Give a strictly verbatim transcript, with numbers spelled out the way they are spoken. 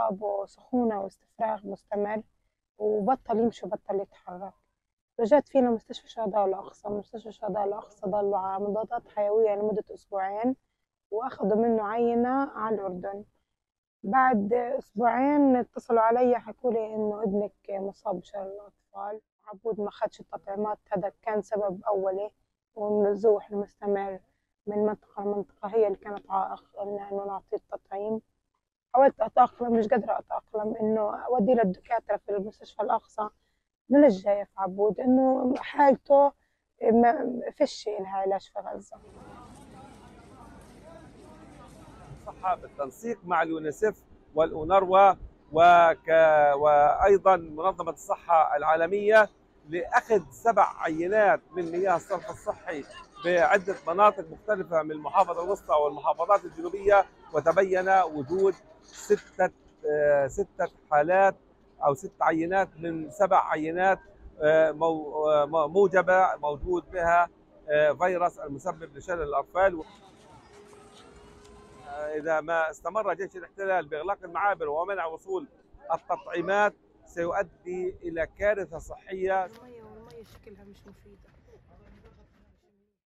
أصابه سخونة واستفراغ مستمر وبطل يمشي وبطل يتحرك. رجعت فينا مستشفى شهداء الأقصى. مستشفى شهداء الأقصى ضلوا على مضادات حيوية لمدة أسبوعين وأخذوا منه عينة على الأردن. بعد أسبوعين اتصلوا علي حكولي إنه ابنك مصاب بشلل الأطفال، عبود ما خدش التطعيمات، هذا كان سبب أولي، والنزوح المستمر من منطقة لمنطقة هي اللي كانت عائق إنه نعطيه التطعيم. حاولت أتأقلم، مش قادرة أتأقلم إنه أودي للدكاترة في المستشفى الأقصى من الجاية في عبود إنه حالته ما فيش إلها علاج في غزة. الصحة بالتنسيق مع اليونيسف والأونروا وك... وأيضا منظمة الصحة العالمية لأخذ سبع عينات من مياه الصرف الصحي بعدة مناطق مختلفة من المحافظة الوسطى والمحافظات الجنوبية، وتبين وجود ستة ستة حالات أو ست عينات من سبع عينات موجبة موجود بها فيروس المسبب لشلل الأطفال. إذا ما استمر جيش الاحتلال بإغلاق المعابر ومنع وصول التطعيمات سيؤدي إلى كارثة صحية. المية والمية شكلها مش مفيدة.